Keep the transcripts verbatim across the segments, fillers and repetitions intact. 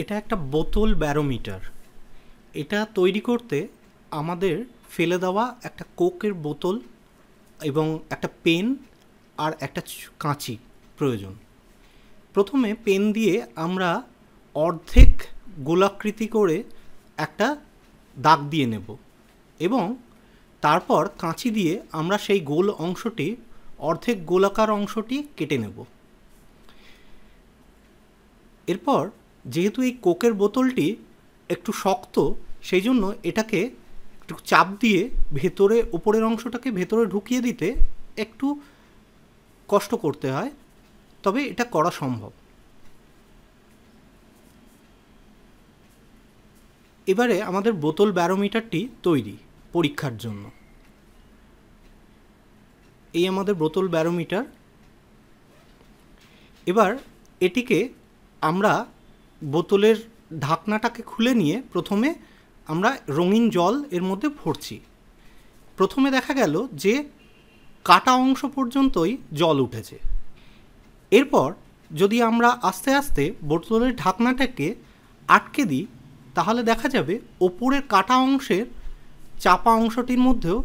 এটা একটা বোতল ব্যারোমিটার। এটা তৈরি করতে আমাদের ফেলে দেওয়া একটা কোকের বোতল এবং একটা পেন আর একটা কাঁচি প্রয়োজন। প্রথমে পেন দিয়ে আমরা অর্ধেক গোলাকৃতি করে একটা দাগ দিয়ে নেব এবং তারপর কাঁচি দিয়ে আমরা সেই গোল অংশটি অর্ধেক গোলাকার অংশটি কেটে নেব। এরপর যেহেতু এই কোকের বোতলটি একটু শক্ত সেই জন্য এটাকে একটু চাপ দিয়ে ভেতরে উপরের অংশটাকে ভেতরে ঢুকিয়ে দিতে একটু কষ্ট করতে হয়, তবে এটা করা সম্ভব। এবারে আমাদের বোতল ব্যারোমিটারটি তৈরি পরীক্ষার জন্য। এই আমাদের বোতল ব্যারোমিটার। এবার এটিকে আমরা বোতলের ঢাকনাটাকে খুলে নিয়ে প্রথমে আমরা রঙিন জল এর মধ্যে ভরছি। প্রথমে দেখা গেল যে কাটা অংশ পর্যন্তই জল উঠেছে। এরপর যদি আমরা আস্তে আস্তে বোতলের ঢাকনাটাকে আটকে দিই তাহলে দেখা যাবে ওপরের কাটা অংশের চাপা অংশটির মধ্যেও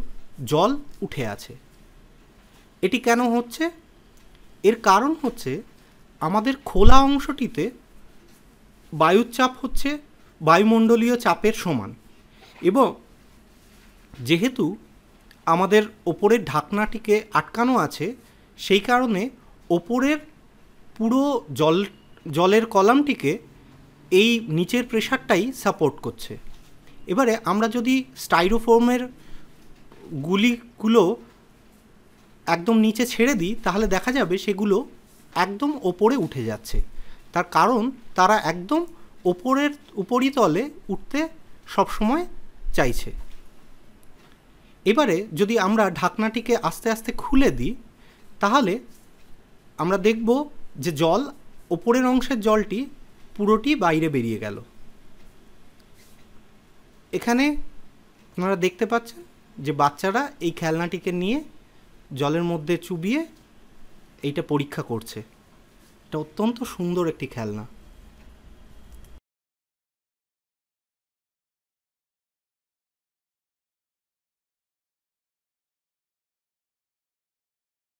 জল উঠে আছে। এটি কেন হচ্ছে? এর কারণ হচ্ছে আমাদের খোলা অংশটিতে বায়ুর চাপ হচ্ছে বায়ুমণ্ডলীয় চাপের সমান এবং যেহেতু আমাদের ওপরের ঢাকনাটিকে আটকানো আছে সেই কারণে ওপরের পুরো জল জলের কলামটিকে এই নিচের প্রেশারটাই সাপোর্ট করছে। এবারে আমরা যদি স্টাইরোফোমের গুলিগুলো একদম নিচে ছেড়ে দিই তাহলে দেখা যাবে সেগুলো একদম ওপরে উঠে যাচ্ছে, তার কারণ তারা একদম ওপরের উপরিতলে উঠতে সবসময় চাইছে। এবারে যদি আমরা ঢাকনাটিকে আস্তে আস্তে খুলে দিই তাহলে আমরা দেখব যে জল ওপরের অংশের জলটি পুরোটি বাইরে বেরিয়ে গেল। এখানে আপনারা দেখতে পাচ্ছেন যে বাচ্চারা এই খেলনাটিকে নিয়ে জলের মধ্যে চুবিয়ে এইটা পরীক্ষা করছে। এটা অত্যন্ত সুন্দর একটি খেলনা।